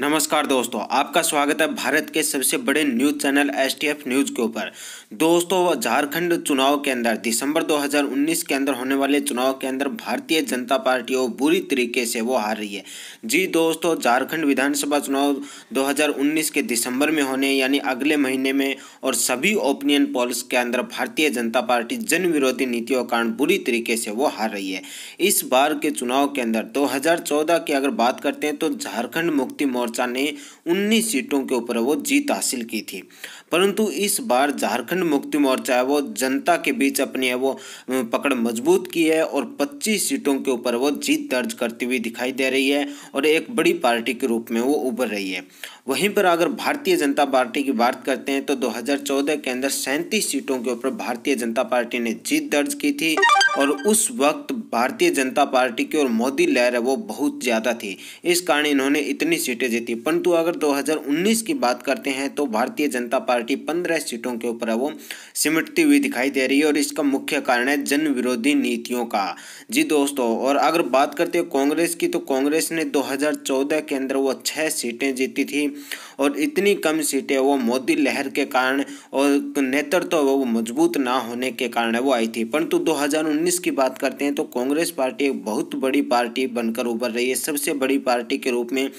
नमस्कार दोस्तों, आपका स्वागत है भारत के सबसे बड़े न्यूज़ चैनल एसटीएफ न्यूज़ के ऊपर। दोस्तों, झारखंड चुनाव के अंदर दिसंबर 2019 के अंदर होने वाले चुनाव के अंदर भारतीय जनता पार्टी वो बुरी तरीके से वो हार रही है। जी दोस्तों, झारखंड विधानसभा चुनाव 2019 के दिसंबर में होने यानी अगले महीने में और सभी ओपिनियन पोल्स के अंदर भारतीय जनता पार्टी जन विरोधी नीतियों के कारण बुरी तरीके से वो हार रही है। इस बार के चुनाव के अंदर 2014 की अगर बात करते हैं तो झारखंड मुक्ति मोर्चा ने 19 सीटों के ऊपर वो जीत हासिल की थी, परंतु इस बार झारखंड मुक्ति मोर्चा है वो जनता के बीच अपनी है वो पकड़ मजबूत की है और 25 सीटों के ऊपर वो जीत दर्ज करती हुई दिखाई दे रही है और एक बड़ी पार्टी के रूप में वो उभर रही है। वहीं पर अगर भारतीय जनता पार्टी की बात करते हैं तो 2014 के अंदर 37 सीटों के ऊपर भारतीय जनता पार्टी ने जीत दर्ज की थी और उस वक्त भारतीय जनता पार्टी की और मोदी लहर है वो बहुत ज़्यादा थी, इस कारण इन्होंने इतनी सीटें जीती। परंतु अगर 2019 की बात करते हैं तो भारतीय जनता पार्टी 15 सीटों के ऊपर है वो सिमटती हुई दिखाई दे रही है और इसका मुख्य कारण है जन विरोधी नीतियों का। जी दोस्तों, और अगर बात करते हैं कांग्रेस की तो कांग्रेस ने 2014 के अंदर वो 6 सीटें जीती थी और इतनी कम सीटें वो मोदी लहर के कारण और नेतृत्व वो मजबूत ना होने के कारण वो आई थी। परंतु 2019 की बात करते हैं तो कांग्रेस पार्टी एक बहुत बड़ी पार्टी बनकर उभर रही है, सबसे बड़ी पार्टी के रूप में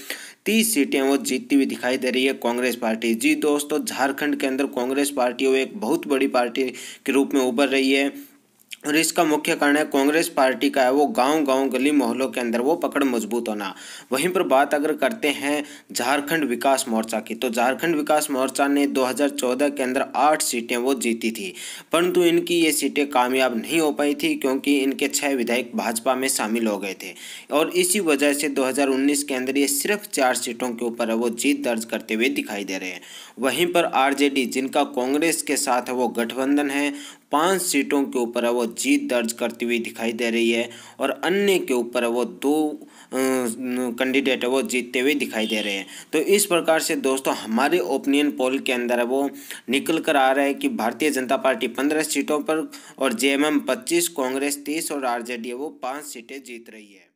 30 सीटें वो जीतती हुई दिखाई दे रही है कांग्रेस पार्टी। जी दोस्तों, झारखंड के अंदर कांग्रेस पार्टी वो एक बहुत बड़ी पार्टी के रूप में उभर रही है और इसका मुख्य कारण है कांग्रेस पार्टी का है वो गांव-गांव गली मोहल्लों के अंदर वो पकड़ मजबूत होना। वहीं पर बात अगर करते हैं झारखंड विकास मोर्चा की तो झारखंड विकास मोर्चा ने 2014 के अंदर 8 सीटें वो जीती थी, परंतु इनकी ये सीटें कामयाब नहीं हो पाई थी क्योंकि इनके 6 विधायक भाजपा में शामिल हो गए थे और इसी वजह से 2019 के अंदर ये सिर्फ 4 सीटों के ऊपर वो जीत दर्ज करते हुए दिखाई दे रहे हैं। वहीं पर आरजेडी, जिनका कांग्रेस के साथ वो गठबंधन है, 5 सीटों के ऊपर वो जीत दर्ज करती हुई दिखाई दे रही है और अन्य के ऊपर वो 2 कैंडिडेट वो जीतते हुए दिखाई दे रहे हैं। तो इस प्रकार से दोस्तों हमारे ओपिनियन पोल के अंदर वो निकल कर आ रहा है कि भारतीय जनता पार्टी 15 सीटों पर और जेएमएम 25, कांग्रेस 30 और आरजेडी वो 5 सीटें जीत रही है।